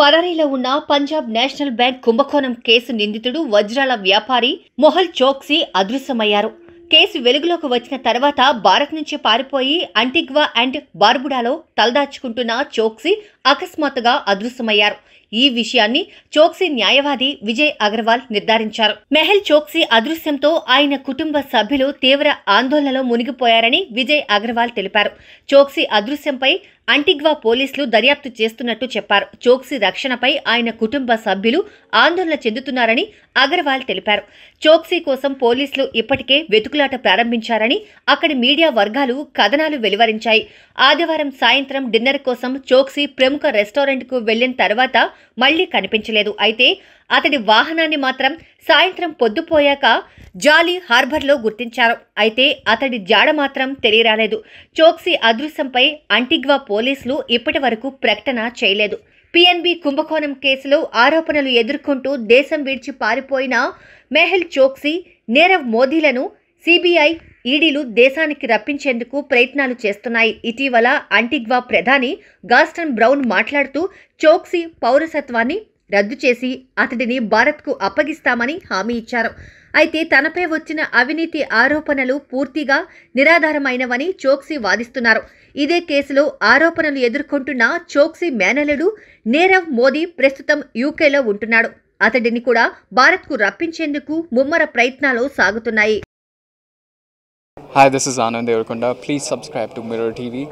పరారీలో ఉన్న Punjab national bank కుంభకోణం కేసు నిందితుడు వజ్రాల వ్యాపారి మెహుల్ చోక్సీ అదృశ్యమయ్యారు. కేసు వెలుగులోకి వచ్చిన తర్వాత భారత్ నుంచి పారిపోయి అంటిగ్వా అండ్ బార్బుడాలో తలదాచుకుంటున్న చోక్సీ అకస్మాత్తుగా అదృశ్యమయ్యారు. ఈ విషయాన్ని చోక్సీ న్యాయవాది విజయ్ అగర్వాల్ నిర్ధారించారు. మెహుల్ చోక్సీ అదృశ్యంతో ఆయన కుటుంబ సభ్యులు తీవ్ర ఆందోళనలో మునిగిపోయారని విజయ్ అగర్వాల్ తెలిపారు. చోక్సీ అదృశ్యంపై అంటిగ్వా పోలీసులు దర్యాప్తు చేస్తున్నట్టు చెప్పారు. చోక్సీ రక్షణపై ఆయన కుటుంబ సభ్యులు ఆందోళన చెందుతున్నారని అగర్వాల్ తెలిపారు. చోక్సీ కోసం పోలీసులు ఇప్పటికే వెతుకులాట ప్రారంభించారని అక్కడి మీడియా వర్గాలు కథనాలు వెలువరించాయి. ఆదివారం సాయంత్రం డిన్నర్ కోసం చోక్సీ ప్రముఖ రెస్టారెంట్కు వెళ్లిన తర్వాత మళ్లీ కనిపించలేదు. అయితే అతడి వాహనాన్ని మాత్రం సాయంత్రం పొద్దుపోయాక జాలీ హార్బర్లో గుర్తించారు. అయితే అతడి జాడ మాత్రం తెలియరాలేదు. చోక్సీ అదృశ్యంపై అంటిగ్వా పోలీసులు ఇప్పటి వరకు ప్రకటన చేయలేదు. పిఎన్బి కుంభకోణం కేసులో ఆరోపణలు ఎదుర్కొంటూ దేశం విడిచి పారిపోయిన మెహుల్ చోక్సీ, నీరవ్ మోదీలను సిబిఐ, ఈడీలు దేశానికి రప్పించేందుకు ప్రయత్నాలు చేస్తున్నాయి. ఇటీవల అంటిగ్వా ప్రధాని గాస్టన్ బ్రౌన్ మాట్లాడుతూ చోక్సీ పౌరసత్వాన్ని రద్దు చేసి అతడిని భారత్కు అప్పగిస్తామని హామీ ఇచ్చారు. అయితే తనపై వచ్చిన అవినీతి ఆరోపణలు పూర్తిగా నిరాధారమైనవని చోక్సీ వాదిస్తున్నారు. ఇదే కేసులో ఆరోపణలు ఎదుర్కొంటున్న చోక్సీ మేనల్లుడు నీరవ్ మోదీ ప్రస్తుతం యూకేలో ఉంటున్నాడు. అతడిని కూడా భారత్కు రప్పించేందుకు ముమ్మర ప్రయత్నాలు సాగుతున్నాయి. Hi, this is Anand Devarkonda. Please subscribe to Mirror TV.